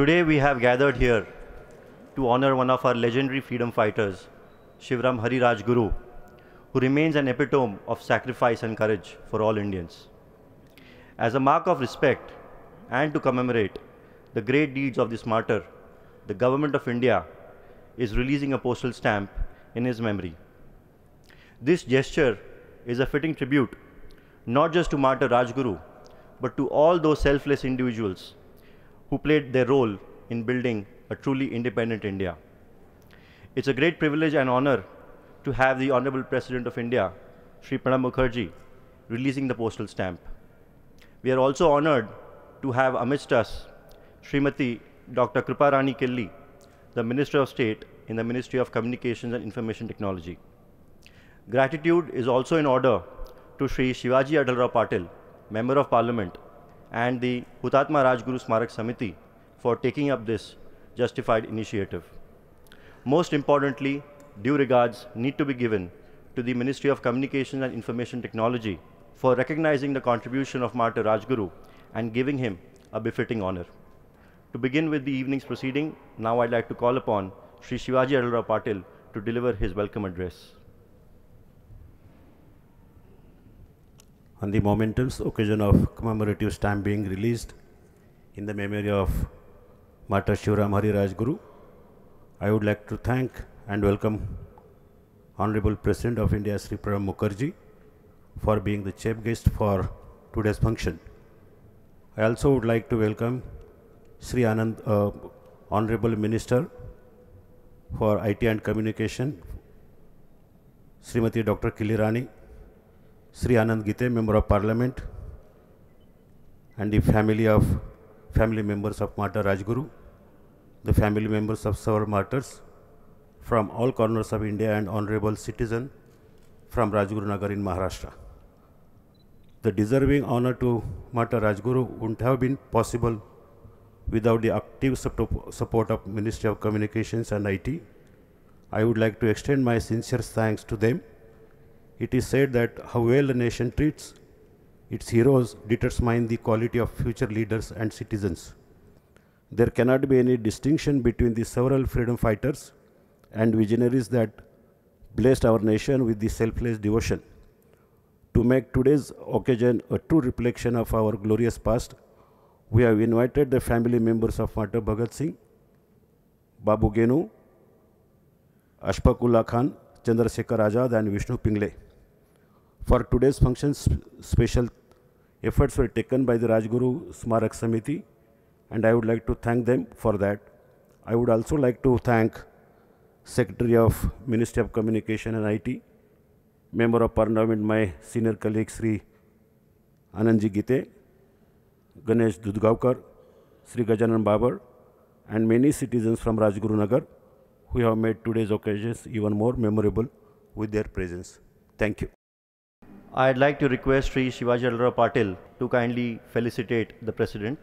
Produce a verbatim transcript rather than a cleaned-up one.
Today we have gathered here to honor one of our legendary freedom fighters, Shivram Hari Rajguru, who remains an epitome of sacrifice and courage for all Indians. As a mark of respect and to commemorate the great deeds of this martyr, the Government of India is releasing a postal stamp in his memory. This gesture is a fitting tribute not just to martyr Rajguru, but to all those selfless individuals who played their role in building a truly independent India. It's a great privilege and honor to have the Honorable President of India, Shri Pranab Mukherjee, releasing the postal stamp. We are also honored to have amidst us Shrimati Doctor Krupa Rani Killi, the Minister of State in the Ministry of Communications and Information Technology. Gratitude is also in order to Shri Shivaji Adhalrao Patil, Member of Parliament, and the Hutatma Rajguru Smarak Samiti for taking up this justified initiative. Most importantly, due regards need to be given to the Ministry of Communications and Information Technology for recognizing the contribution of martyr Rajguru and giving him a befitting honor. To begin with the evening's proceeding, now I'd like to call upon Shri Shivaji Adhalrao Patil to deliver his welcome address. On the momentous occasion of commemorative stamp being released in the memory of Martyr Shivram Hari Rajguru, I would like to thank and welcome Honorable President of India Shri Pranab Mukherjee for being the chief guest for today's function. I also would like to welcome Shri Anand, uh, Honorable Minister for I T and Communication, Srimati Doctor Killi Rani, Shri Anand Gite, Member of Parliament, and the family of family members of Mata Rajguru, the family members of several martyrs from all corners of India, and honorable citizen from Rajguru Nagar in Maharashtra. The deserving honor to Mata Rajguru wouldn't have been possible without the active support of Ministry of Communications and I T. I would like to extend my sincere thanks to them. It is said that how well a nation treats its heroes determines the quality of future leaders and citizens. There cannot be any distinction between the several freedom fighters and visionaries that blessed our nation with the selfless devotion. To make today's occasion a true reflection of our glorious past, we have invited the family members of Martyr Bhagat Singh, Babu Genu, Ashfaqulla Khan, Chandrasekhar Azad, and Vishnu Pingle. For today's function, special efforts were taken by the Rajguru Smarak Samiti, and I would like to thank them for that. I would also like to thank Secretary of Ministry of Communication and I T, Member of Parliament, my senior colleague Sri Anand Gite, Ganesh Dudgaukar, Sri Gajanan Babar, and many citizens from Rajguru Nagar who have made today's occasions even more memorable with their presence. Thank you. I'd like to request Shri Shivaji Adhalrao Patil to kindly felicitate the President.